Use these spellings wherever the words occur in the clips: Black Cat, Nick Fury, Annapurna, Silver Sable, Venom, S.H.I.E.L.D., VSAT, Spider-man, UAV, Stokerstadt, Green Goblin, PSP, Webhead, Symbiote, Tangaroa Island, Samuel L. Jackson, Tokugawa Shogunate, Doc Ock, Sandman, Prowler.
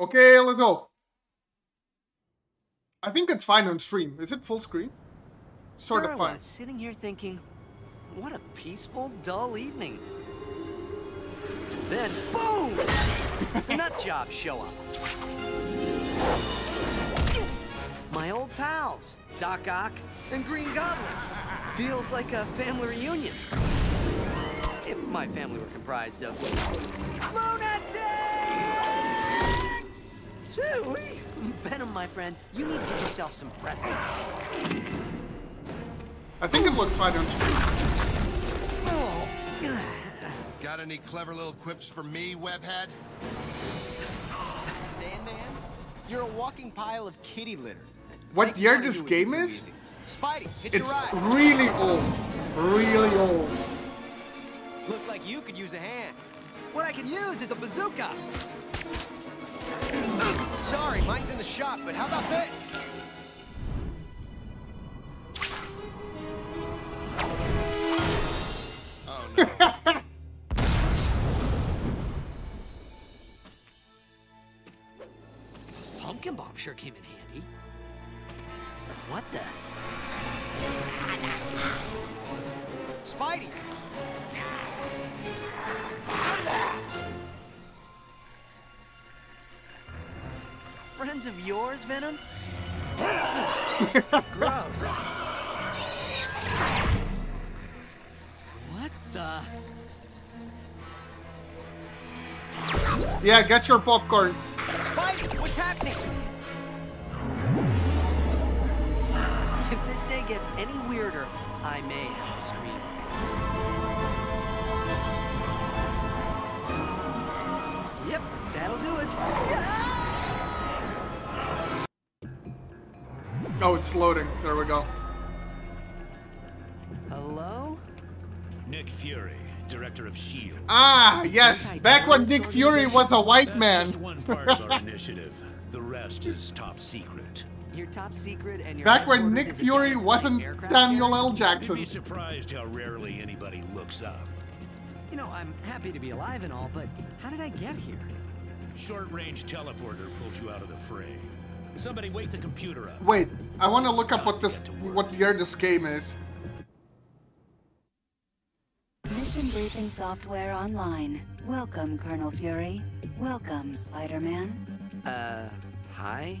Okay, let's go. I think it's fine on stream. Is it full screen? Sort of fine. I was sitting here thinking, what a peaceful, dull evening. Then, boom! The nut jobs show up. My old pals, Doc Ock and Green Goblin. Feels like a family reunion. If my family were comprised of lunatics! Chewy! Venom, my friend, you need to get yourself some breath mints. I think it looks fine on stream. Oh. Got any clever little quips for me, Webhead? Sandman? You're a walking pile of kitty litter. What year this game is? Spidey, it's really old. Really old. Looks like you could use a hand. What I could use is a bazooka. Sorry, mine's in the shop, but how about this? Oh no. Those pumpkin bombs sure came in handy. What the? Spidey! Friends of yours, Venom? Gross. What the? Yeah, get your popcorn. Spidey, what's happening? If this day gets any weirder, I may have to scream. Yep, that'll do it. Yeah! Oh, it's loading. There we go. Hello? Nick Fury, director of S.H.I.E.L.D. Ah, yes. Back when Nick Fury was a white man. That's just one part of our initiative. The rest is top secret. Your top secret and your back when Nick Fury wasn't Samuel L. Jackson. You'd be surprised how rarely anybody looks up. You know, I'm happy to be alive and all, but how did I get here? Short-range teleporter pulled you out of the fray. Somebody wake the computer up. Wait, I want to look up what year this game is. Mission briefing software online. Welcome, Colonel Fury. Welcome, Spider-Man. Hi?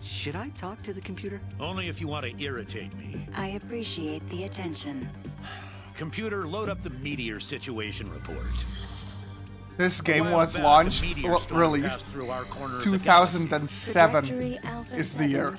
Should I talk to the computer? Only if you want to irritate me. I appreciate the attention. Computer, load up the meteor situation report. This game was launched, released 2007 is the year.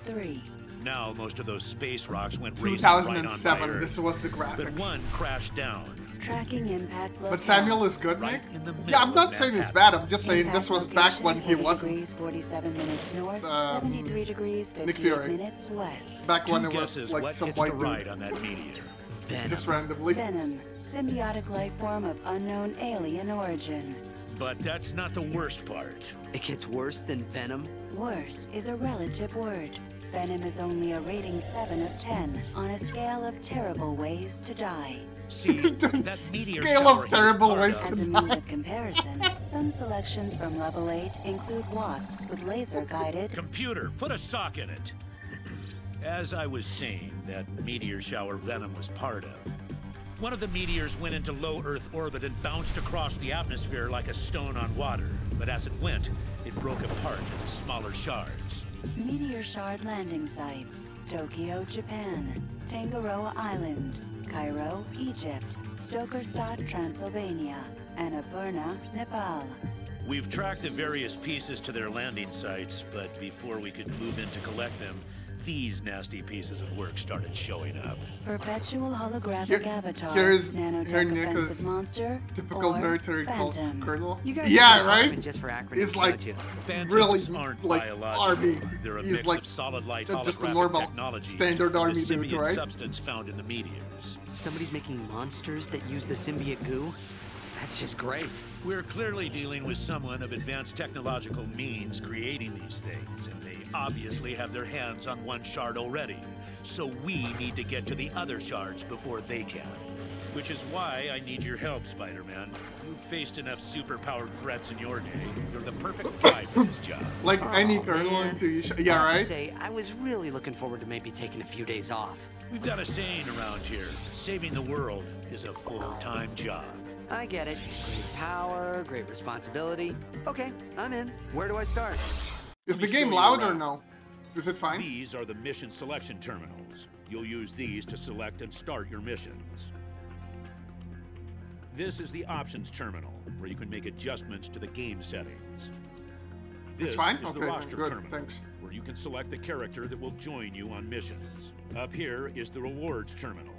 Now most of those space rocks went racing right on by Earth. This was the graphics. But one crashed down. Tracking impact location. But Samuel is good, right? Yeah, I'm not saying it's bad. I'm just saying this was back when he wasn't. 47 minutes north, 73 degrees, 58 minutes west. Back when it was like some white ride on that meteor. Venom. Just randomly. Venom, symbiotic life form of unknown alien origin. But that's not the worst part. It gets worse than Venom? Worse is a relative word. Venom is only a rating 7 of 10 on a scale of terrible ways to die. See, that meteor scale of terrible ways to die. As a means of comparison, some selections from level 8 include wasps with laser-guided... Computer, put a sock in it. As I was saying, that meteor shower Venom was part of. One of the meteors went into low Earth orbit and bounced across the atmosphere like a stone on water. But as it went, it broke apart into smaller shards. Meteor shard landing sites. Tokyo, Japan. Tangaroa Island. Cairo, Egypt. Stokerstadt, Transylvania. Annapurna, Nepal. We've tracked the various pieces to their landing sites, but before we could move in to collect them, these nasty pieces of work started showing up. Perpetual holographic avatar. Here's Nicholas monster. Typical military colonel. Yeah, right. Just for acronyms, it's like really aren't like army. They're a mix of solid light just a normal technology, standard army dude, right? Substance found in the meteors. Somebody's making monsters that use the symbiote goo. That's just great. We're clearly dealing with someone of advanced technological means creating these things, and they obviously have their hands on one shard already. So we need to get to the other shards before they can. Which is why I need your help, Spider-Man. You've faced enough super-powered threats in your day. You're the perfect guy for this job. Like any Colonel to you. Yeah, right? I have to say, I was really looking forward to maybe taking a few days off. We've got a saying around here. Saving the world is a full-time job. I get it. Great power, great responsibility. Okay, I'm in. Where do I start? Is the game loud or no? Is it fine? These are the mission selection terminals. You'll use these to select and start your missions. This is the options terminal, where you can make adjustments to the game settings. This is the roster terminal, where you can select the character that will join you on missions. Up here is the rewards terminal.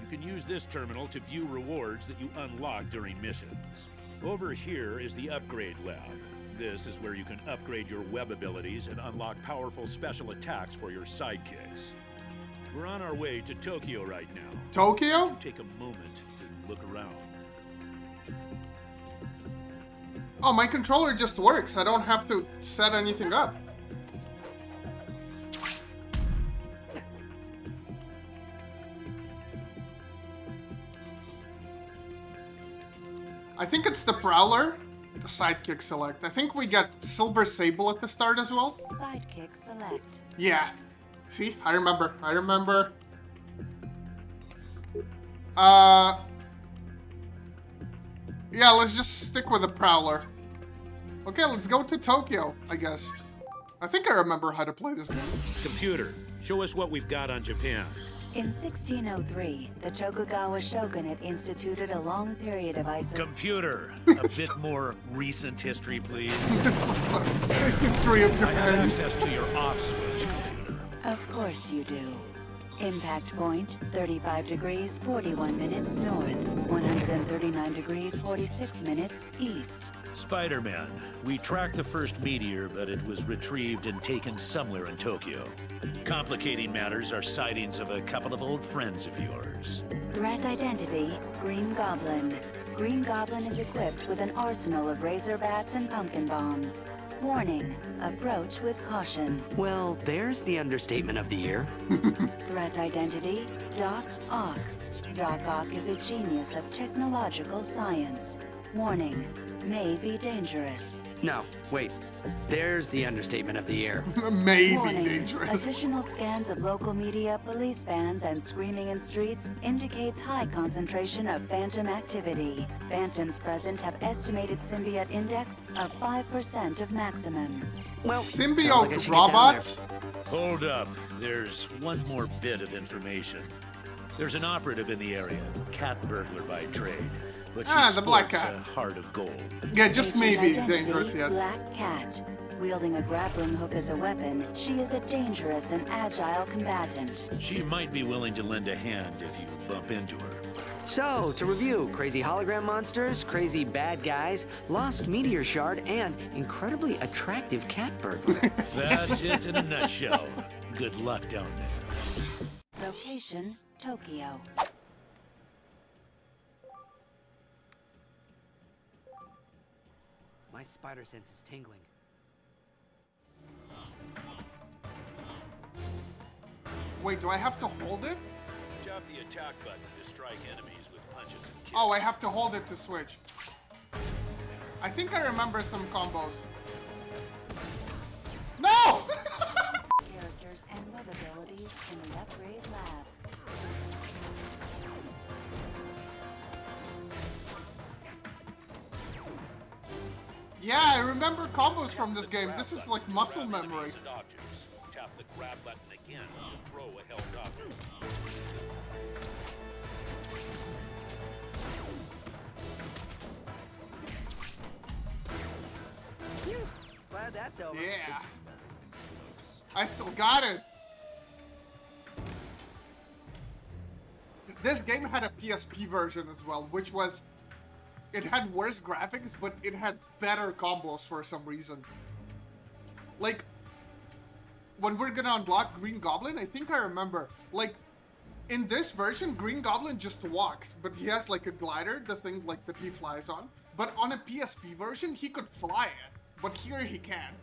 You can use this terminal to view rewards that you unlock during missions. Over here is the upgrade lab. This is where you can upgrade your web abilities and unlock powerful special attacks for your sidekicks. We're on our way to Tokyo right now. Tokyo? Take a moment to look around. Oh, my controller just works. I don't have to set anything up. I think it's the Prowler, the sidekick select. I think we got Silver Sable at the start as well. Sidekick select. Yeah. See, I remember. I remember. Yeah, let's just stick with the Prowler. Okay, let's go to Tokyo, I guess. I think I remember how to play this game. Computer, show us what we've got on Japan. In 1603, the Tokugawa Shogunate instituted a long period of isolation. Computer, a bit more recent history, please. History of Japan. I have access to your off switch, computer. Of course you do. Impact point, 35 degrees, 41 minutes north, 139 degrees, 46 minutes east. Spider-Man, we tracked the first meteor, but it was retrieved and taken somewhere in Tokyo. Complicating matters are sightings of a couple of old friends of yours. Threat identity, Green Goblin. Green Goblin is equipped with an arsenal of razor bats and pumpkin bombs. Warning, approach with caution. Well, there's the understatement of the year. Threat identity, Doc Ock. Doc Ock is a genius of technological science. Warning, may be dangerous. No, wait, there's the understatement of the year. May warning, be dangerous. Additional scans of local media, police vans, and screaming in streets indicates high concentration of phantom activity. Phantoms present have estimated symbiote index of 5% of maximum. Well, symbiote like robots? Hold up, there's one more bit of information. There's an operative in the area, cat burglar by trade. But the Black Cat. Heart of gold. Yeah, just maybe dangerous, yes. Black Cat. Wielding a grappling hook as a weapon, she is a dangerous and agile combatant. She might be willing to lend a hand if you bump into her. So, to review, crazy hologram monsters, crazy bad guys, lost meteor shard, and incredibly attractive cat burglar. That's it in a nutshell. Good luck down there. Location, Tokyo. My spider sense is tingling. Wait, do I have to hold it? Tap the attack button to strike enemies with punches and kicks. Oh, I have to hold it to switch. I think I remember some combos. No! Characters and web abilities in the upgrade lab. Yeah, I remember combos from this game. This is like muscle memory. Tap the grab button again to throw a held object. Glad that's over. Yeah. I still got it. This game had a PSP version as well, which was... It had worse graphics, but it had better combos for some reason. Like, when we're gonna unlock Green Goblin, I think I remember, like, in this version, Green Goblin just walks, but he has, like, a glider, the thing, like, that he flies on. But on a PSP version, he could fly it, but here he can't.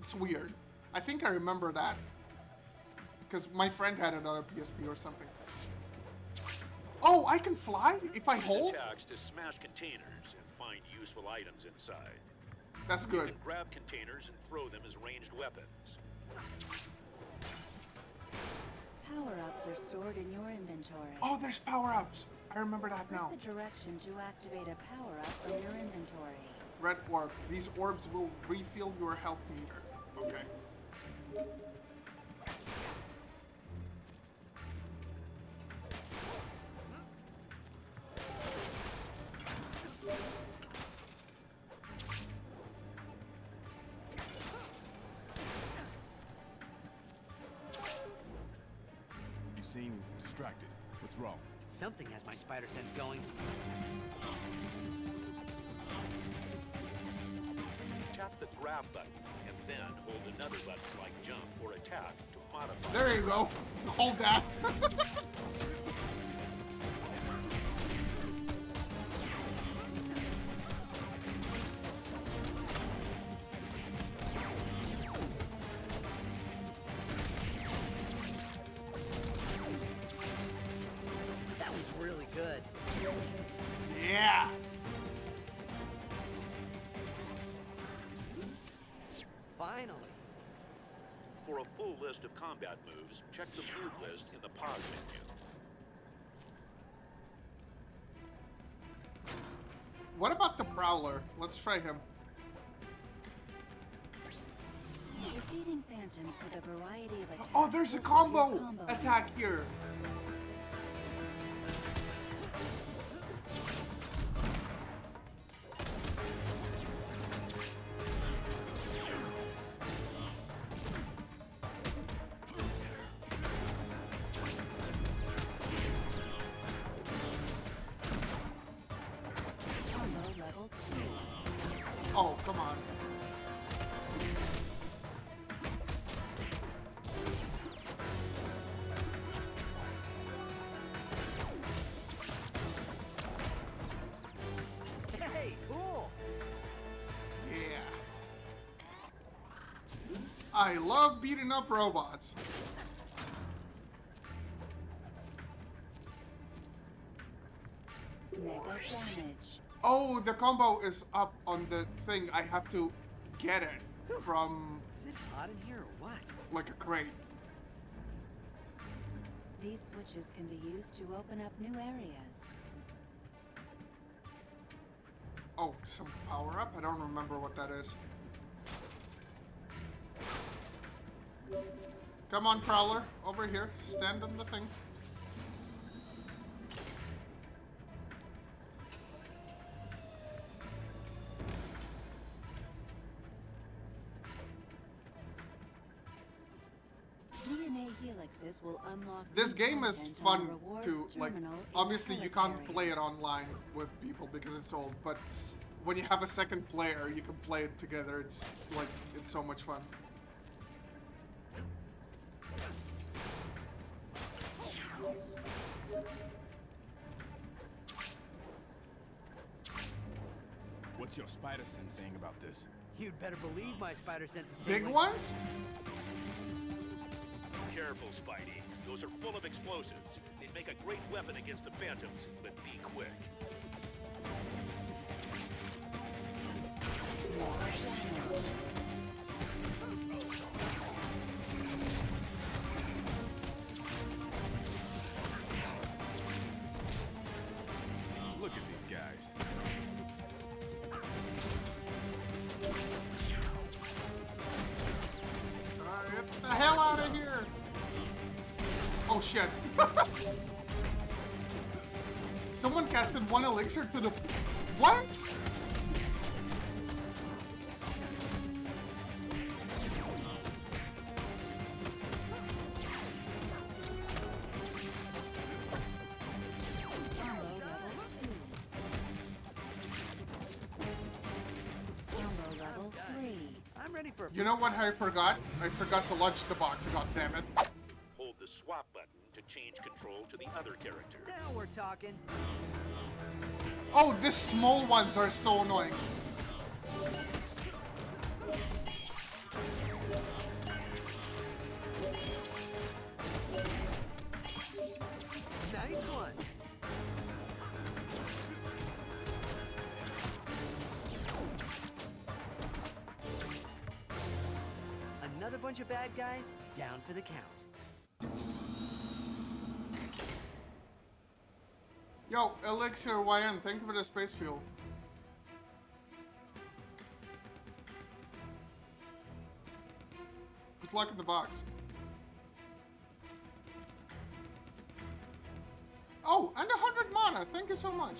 It's weird. I think I remember that. Because my friend had it on a PSP or something. Oh, I can fly if I hold? Attacks to smash containers and find useful items inside. That's good. You can grab containers and throw them as ranged weapons. Power-ups are stored in your inventory. Oh, there's power-ups. I remember that now. Press the direction to activate a power-up from your inventory. Red orb. These orbs will refill your health meter. Okay. You seem distracted. What's wrong? Something has my spider sense going. Tap the grab button and then hold another button like jump or attack to modify. There you go. Hold that. Of combat moves, check the move list in the pause menu. What about the Prowler? Let's try him. Defeating phantoms with a variety of attacks. Oh, there's a combo attack here. Oh, come on. Hey, cool. Yeah. I love beating up robots. Oh, the combo is up on the thing. I have to get it from... Is it hot in here or what? Like a crate. These switches can be used to open up new areas. Oh, some power up? I don't remember what that is. Come on, Prowler. Over here. Stand on the thing. Will unlock this game is fun to, like, obviously you can't play it online with people because it's old, but when you have a second player, you can play it together. It's like, it's so much fun. What's your spider sense saying about this? You'd better believe my spider sense is big ones? Careful, Spidey. Those are full of explosives. They'd make a great weapon against the phantoms, but be quick. Look at these guys. Get the hell out of here! Oh shit. Someone casted one elixir to the... What? You know what I forgot? I forgot to launch the box, god damn it. The swap button to change control to the other character. Now we're talking. Oh, these small ones are so annoying. Nice one. another bunch of bad guys down for the count. Yo, Elixir YN, thank you for the space fuel. Good luck in the box. Oh, and 100 mana, thank you so much.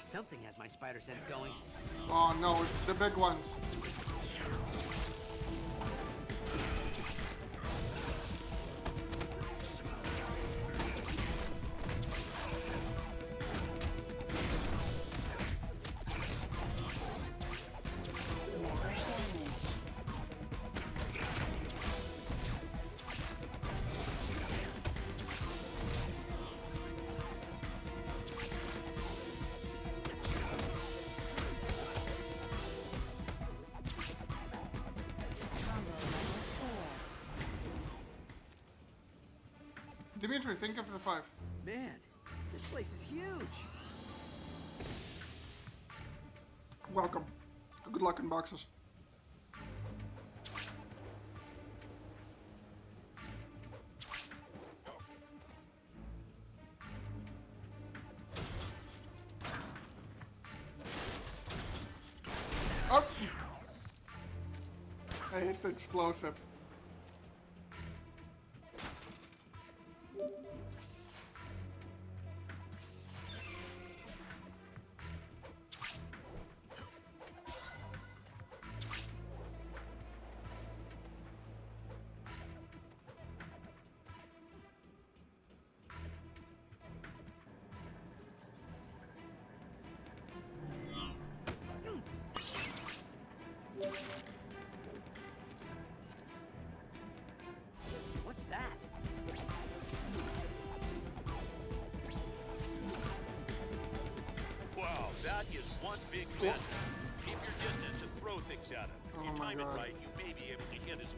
Something has my spider sense going. Oh no, it's the big ones. Dimitri, think of the 5. Man, this place is huge. Welcome. Good luck in boxes. Oh! I hit the explosive.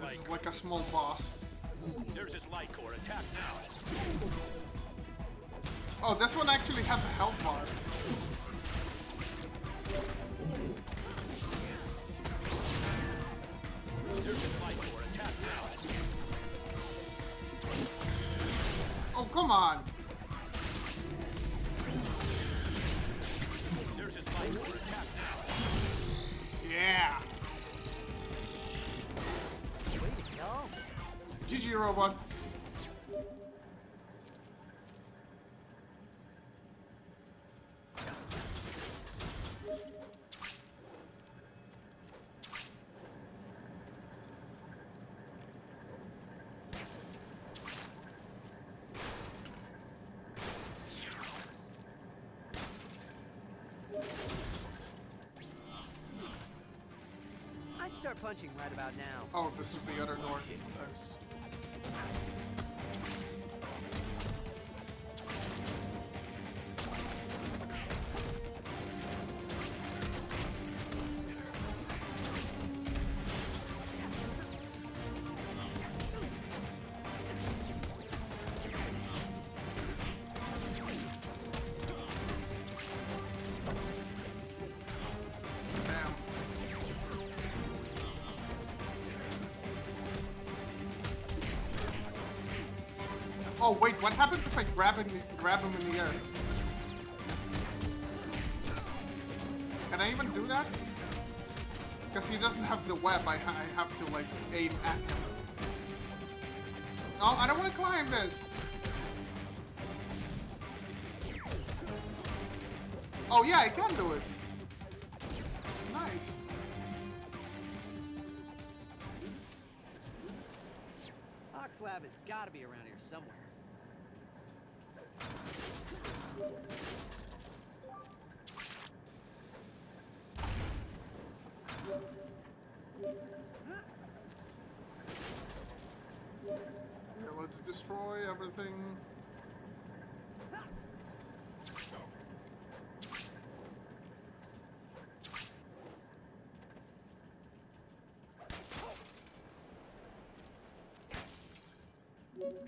This is like a small boss. There's his light core. Attack now. Oh, this one actually has a health bar. There's his light core. Attack now. Oh, come on. There's his light core. Attack now. Yeah. GG, robot. I'd start punching right about now. Oh, this is the other door. Oh wait, what happens if I grab him in the air? Can I even do that? Because he doesn't have the web, I have to like aim at him. Oh, I don't want to climb this! Oh yeah, I can do it! Nice. Ox Lab has got to be around here somewhere. Here, let's destroy everything.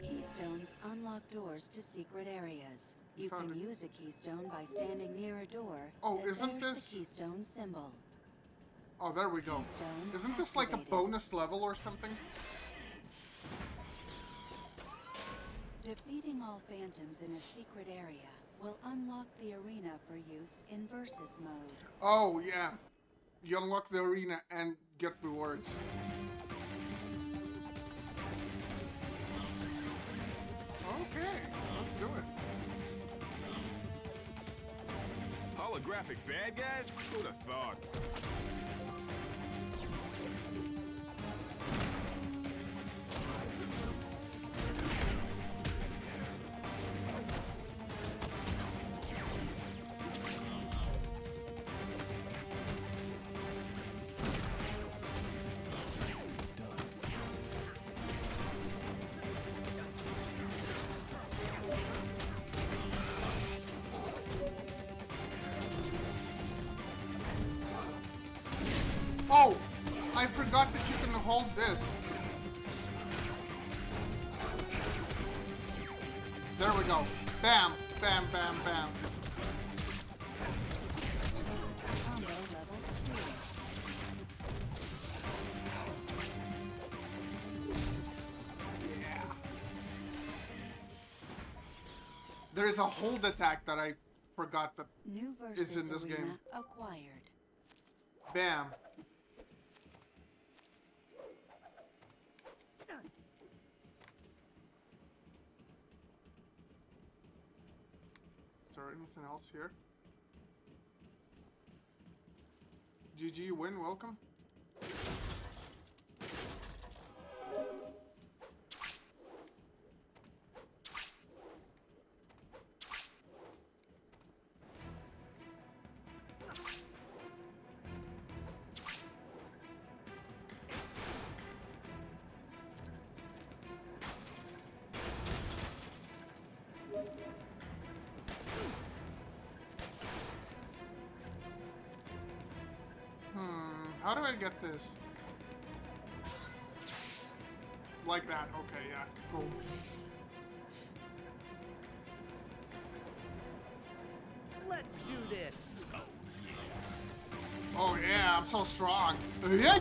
Keystones unlock doors to secret areas. You can use a keystone by standing near a door. Oh, isn't this the keystone symbol? Oh, there we go. Isn't this like a bonus level or something? Defeating all phantoms in a secret area will unlock the arena for use in versus mode. Oh, yeah. You unlock the arena and get rewards. Okay, let's do it. Holographic bad guys? Who'd have thought? I forgot that you can hold this. There we go. Bam, bam, bam, bam. Yeah. There is a hold attack that I forgot that is in this game. Acquired. Bam. Anything else here? GG win, welcome. How do I get this? Like that, okay, yeah, cool. Let's do this. Oh yeah, I'm so strong. Yeah.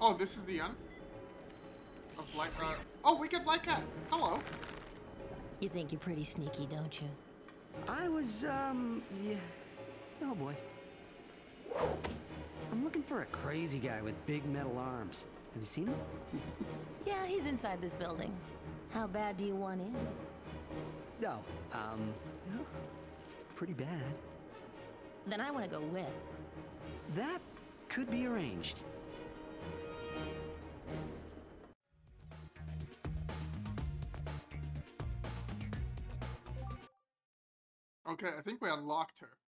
Oh, this is the end of Black Cat. Oh, we get Black Cat. Hello. You think you're pretty sneaky, don't you? I was, yeah. Oh boy. I'm looking for a crazy guy with big metal arms. Have you seen him? Yeah, he's inside this building. How bad do you want in? No, well, pretty bad. Then I want to go with. That could be arranged. Okay, I think we unlocked her.